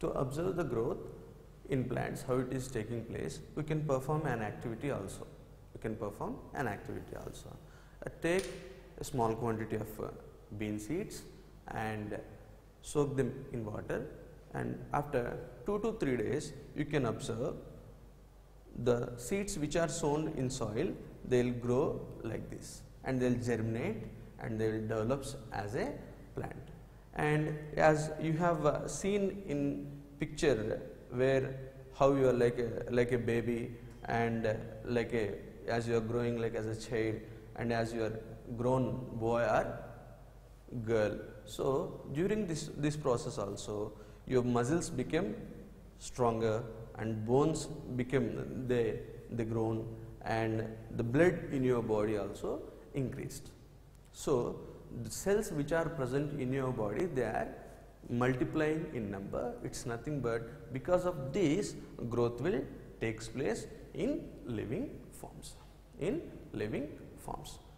to observe the growth in plants, how it is taking place, we can perform an activity also. Take a small quantity of bean seeds and soak them in water, and after 2 to 3 days you can observe the seeds which are sown in soil, they will grow like this and they will germinate and they will develop as a plant. And as you have seen in picture where how you are like a baby and like a as you are growing like as a child and as you are grown boy or girl. So, during this process also your muscles become stronger and bones become they grown and the blood in your body also increased. So, the cells which are present in your body, they are multiplying in number. It is nothing but because of this growth will takes place in living forms,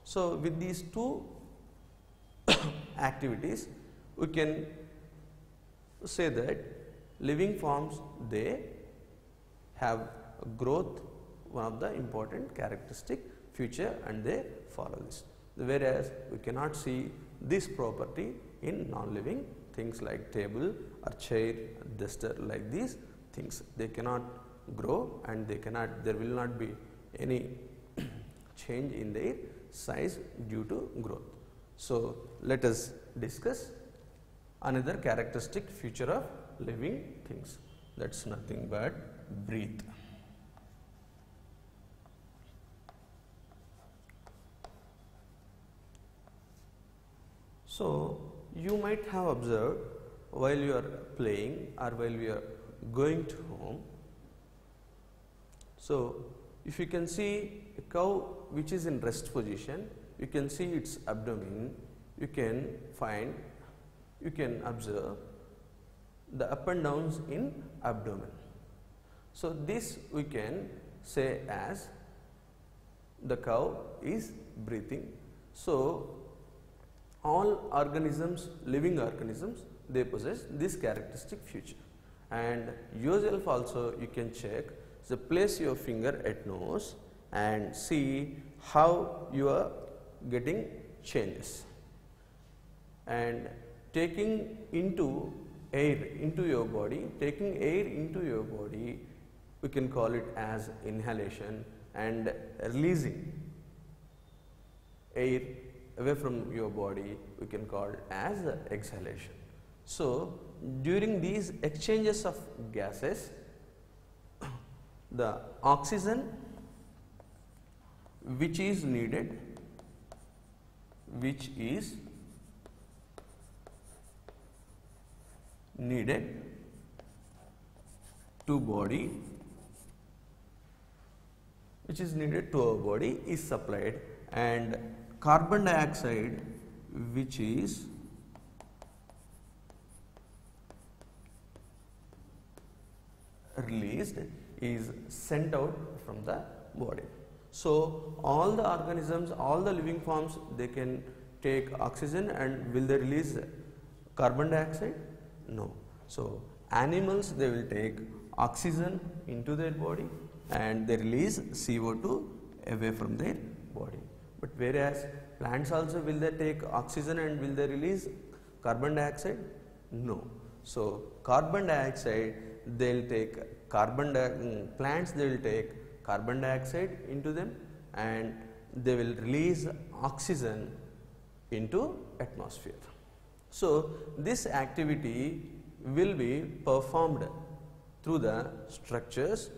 So, with these two activities we can say that living forms, they have growth, one of the important characteristic feature, and they follow this. Whereas we cannot see this property in non-living things like table or chair, duster, like these things. They cannot grow and they cannot, there will not be any change in their size due to growth. So, let us discuss another characteristic feature of living things, that is nothing but breathe. So, you might have observed while you are playing or while you are going to home. So, if you can see a cow which is in rest position, you can see its abdomen, you can observe the up and downs in abdomen. So, this we can say as the cow is breathing. So, all organisms, living organisms, they possess this characteristic feature, and yourself also you can check. So, place your finger at nose and see how you are getting changes, and taking into air into your body, we can call it as inhalation, and releasing air away from your body we can call it as exhalation. So, during these exchanges of gases, the oxygen which is needed, which is needed to our body is supplied, and carbon dioxide which is released is sent out from the body. So, all the organisms, all the living forms, they can take oxygen, and will they release carbon dioxide? No. So, animals, they will take oxygen into their body and they release CO2 away from their body. But whereas plants also, will they take oxygen and will they release carbon dioxide? No. So, carbon dioxide, they will take plants, they will take carbon dioxide into them and they will release oxygen into atmosphere. So, this activity will be performed through the structures,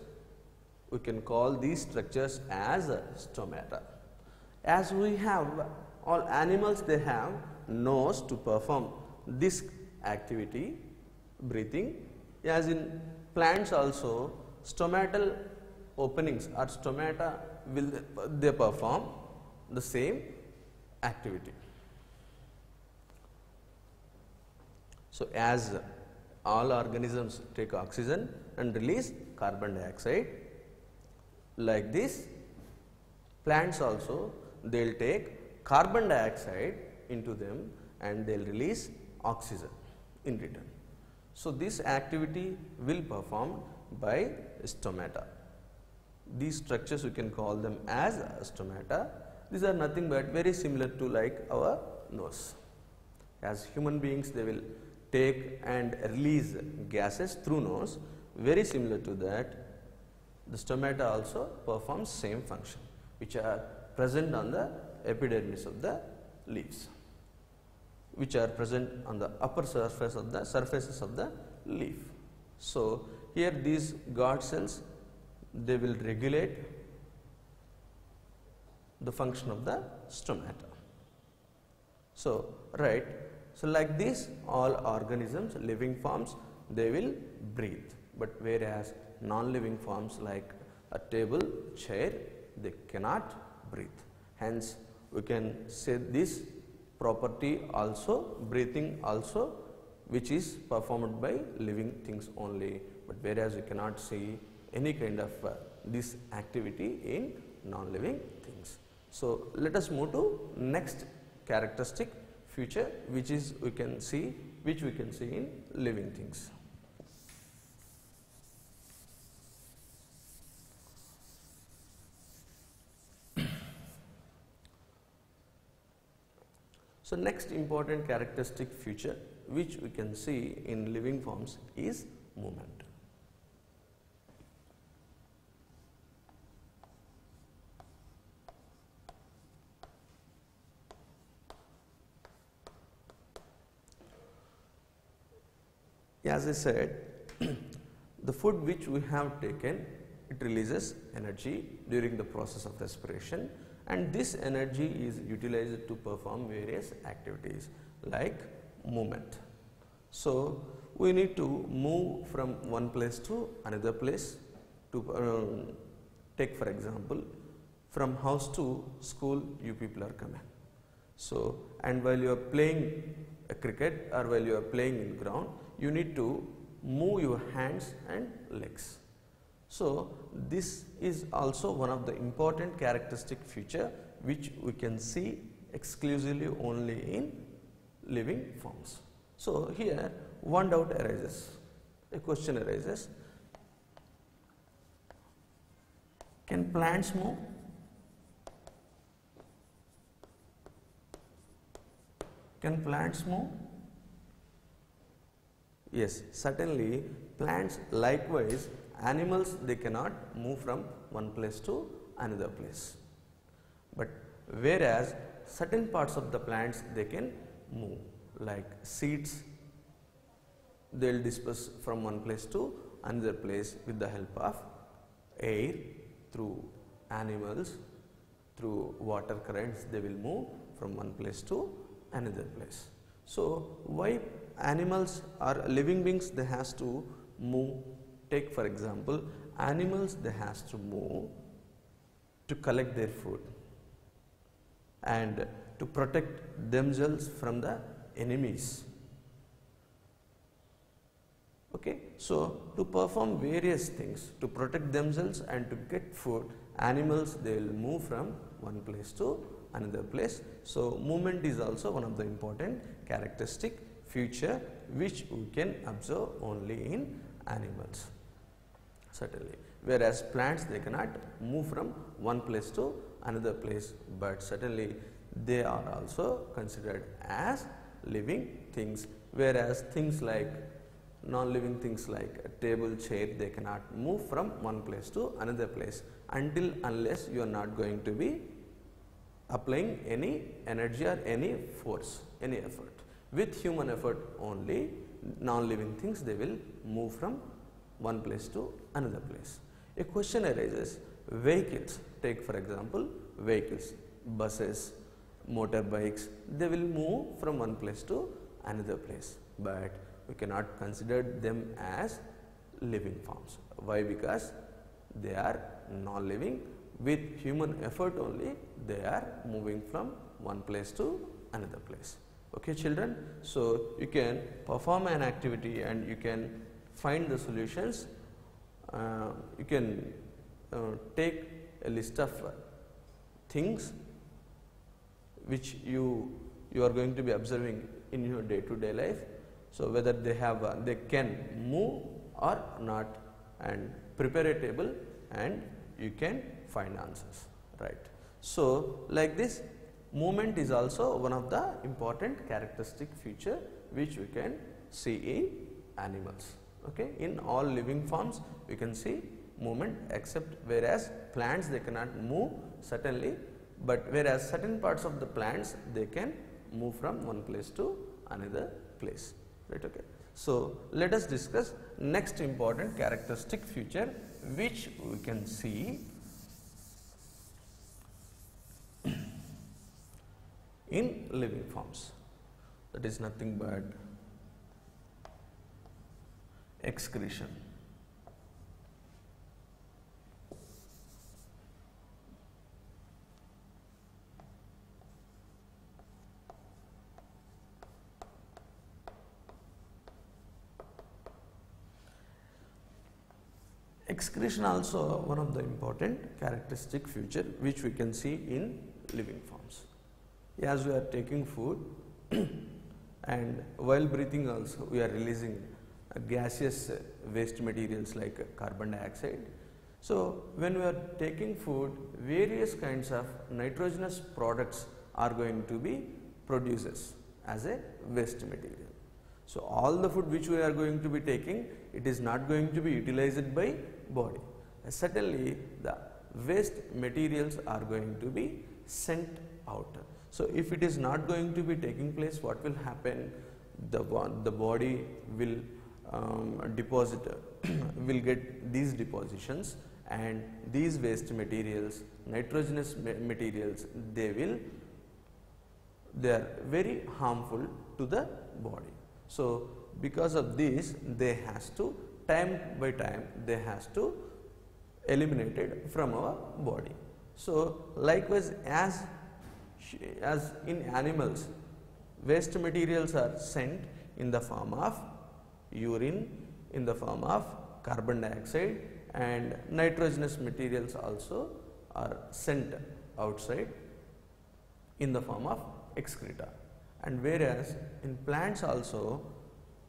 we can call these structures as stomata. As we have, all animals, they have nose to perform this activity, breathing. As in plants also, stomatal openings or stomata will they perform the same activity. So, as all organisms take oxygen and release carbon dioxide, like this plants also, they will take carbon dioxide into them and they will release oxygen in return. So, this activity will performed by stomata. These structures we can call them as stomata. These are nothing but very similar to like our nose. As human beings, they will take and release gases through nose. Very similar to that, the stomata also performs same function, which are present on the epidermis of the leaves, which are present on the upper surface of the surfaces of the leaf. So, here these guard cells, they will regulate the function of the stomata. So, right. So, like this all organisms, living forms, they will breathe, but whereas non-living forms like a table, chair, they cannot breathe. Hence, we can say this property also, breathing also, which is performed by living things only, but whereas we cannot see any kind of this activity in non-living things. So, let us move to next characteristic feature, which is we can see in living things. So, next important characteristic feature which we can see in living forms is movement. As I said, the food which we have taken, it releases energy during the process of respiration, and this energy is utilized to perform various activities like movement. So, we need to move from one place to another place to take, for example, from house to school you people are coming. So, and while you are playing a cricket or while you are playing in ground, you need to move your hands and legs. So, this is also one of the important characteristic feature which we can see exclusively only in living forms. So, here one doubt arises, a question arises, can plants move? Can plants move? Yes, certainly plants, likewise animals, they cannot move from one place to another place, but whereas certain parts of the plants they can move, like seeds, they will disperse from one place to another place with the help of air, through animals, through water currents, they will move from one place to another place. So, why animals or living beings they has to move? Take for example, animals they has to move to collect their food and to protect themselves from the enemies. Okay. So, to perform various things, to protect themselves and to get food, animals they will move from one place to another place. So, movement is also one of the important characteristic feature which we can observe only in animals. Certainly, whereas plants they cannot move from one place to another place, but certainly they are also considered as living things, whereas things like non-living things like a table, chair, they cannot move from one place to another place until unless you are not going to be applying any energy or any force, any effort. With human effort only, non-living things they will move from one place to another place. A question arises, vehicles, take for example vehicles, buses, motorbikes, they will move from one place to another place, but we cannot consider them as living forms. Why? Because they are non-living, with human effort only they are moving from one place to another place. Okay, children. So, you can perform an activity and you can find the solutions. You can take a list of things which you are going to be observing in your day to day life. So, whether they have they can move or not, and prepare a table and you can find answers, right. So, like this, movement is also one of the important characteristic feature which we can see in animals. Okay. In all living forms we can see movement, except whereas plants they cannot move certainly, but whereas certain parts of the plants they can move from one place to another place, right. Okay. So, let us discuss next important characteristic feature which we can see in living forms, that is nothing but excretion. Excretion also one of the important characteristic feature which we can see in living forms. As we are taking food and while breathing also we are releasing gaseous waste materials like carbon dioxide. So, when we are taking food, various kinds of nitrogenous products are going to be produced as a waste material. So, all the food which we are going to be taking, it is not going to be utilized by body. Certainly, the waste materials are going to be sent out. So, if it is not going to be taking place, what will happen? The body will deposit, will get these depositions, and these waste materials, nitrogenous materials, they are very harmful to the body. So, because of this, they has to time by time they has to eliminate it from our body. So, likewise as in animals, waste materials are sent in the form of urine, in the form of carbon dioxide, and nitrogenous materials also are sent outside in the form of excreta. And whereas in plants also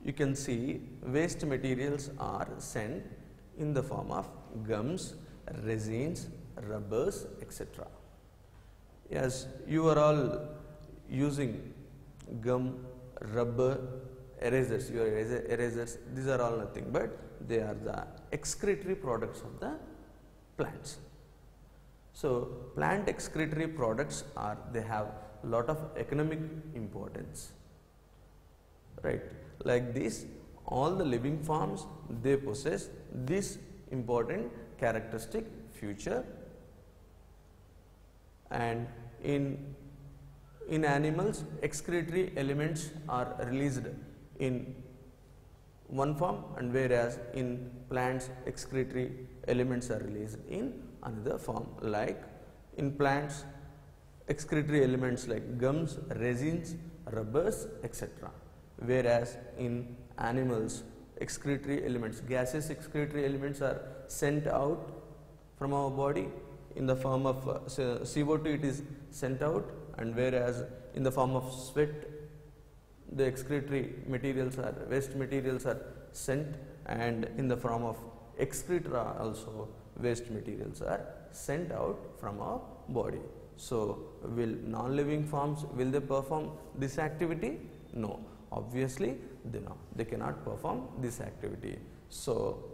you can see waste materials are sent in the form of gums, resins, rubbers, etc. Yes, you are all using gum, rubber, erasers, your erasers, these are all nothing but they are the excretory products of the plants. So, plant excretory products are, they have lot of economic importance, right. Like this, all the living forms they possess this important characteristic feature, and in animals excretory elements are released in one form, and whereas in plants excretory elements are released in another form. Like in plants, excretory elements like gums, resins, rubbers, etc. Whereas in animals, excretory elements, gaseous excretory elements are sent out from our body in the form of CO2, it is sent out, and whereas in the form of sweat, the excretory materials are, waste materials are sent, and in the form of excreta also waste materials are sent out from our body. So, will non-living forms, will they perform this activity? No, obviously they cannot perform this activity. So,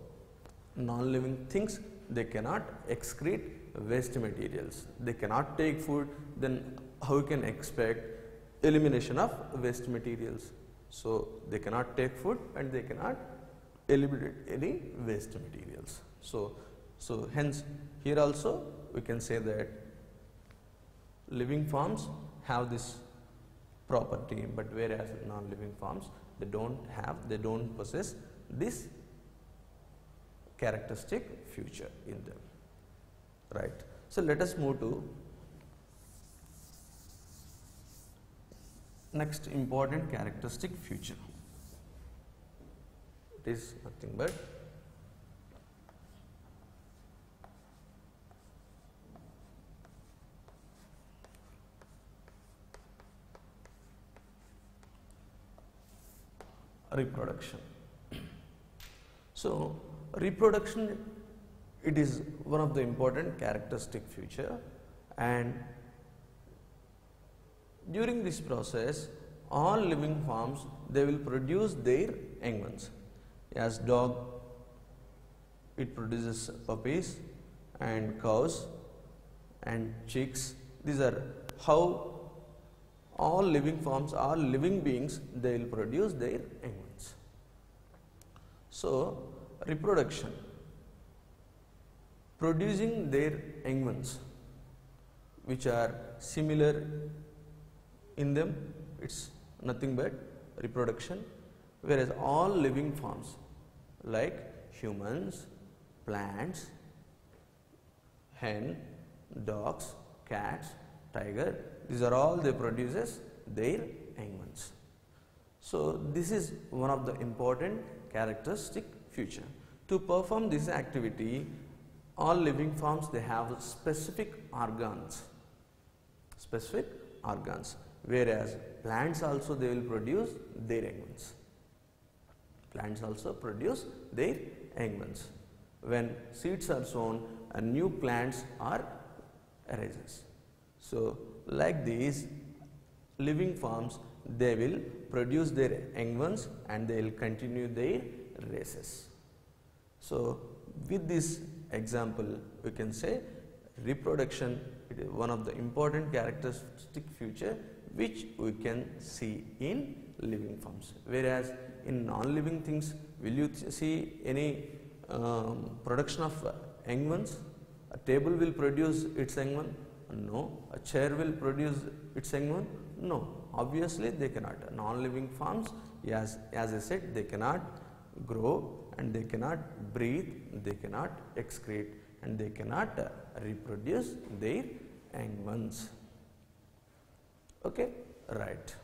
non-living things, they cannot excrete waste materials, they cannot take food, then how we can expect elimination of waste materials? So, they cannot take food and they cannot eliminate any waste materials. So hence here also we can say that living forms have this property, but whereas non-living forms they don't possess this characteristic feature in them, right. So, let us move to next important characteristic feature. It is nothing but reproduction. So, reproduction, it is one of the important characteristic feature, and during this process all living forms, they will produce their young ones. As dog, it produces puppies, and cows and chicks. These are how all living forms, all living beings, they will produce their young ones. So, reproduction, producing their young ones which are similar in them, it's nothing but reproduction. Whereas all living forms like humans, plants, hen, dogs, cats, tiger, these are all they produces their young ones. So, this is one of the important characteristic feature. To perform this activity, all living forms, they have specific organs, whereas plants also they will produce their young ones. Plants also produce their young ones. When seeds are sown, a new plants are arises. So, like these living forms, they will produce their young ones and they will continue their races. So, with this example, we can say reproduction is one of the important characteristic feature which we can see in living forms. Whereas in non-living things, will you see any production of young ones? A table will produce its young one? No. A chair will produce its young one? No. Obviously, they cannot. Non-living forms, as I said, they cannot grow and they cannot breathe, they cannot excrete, and they cannot reproduce their young ones. Okay, right.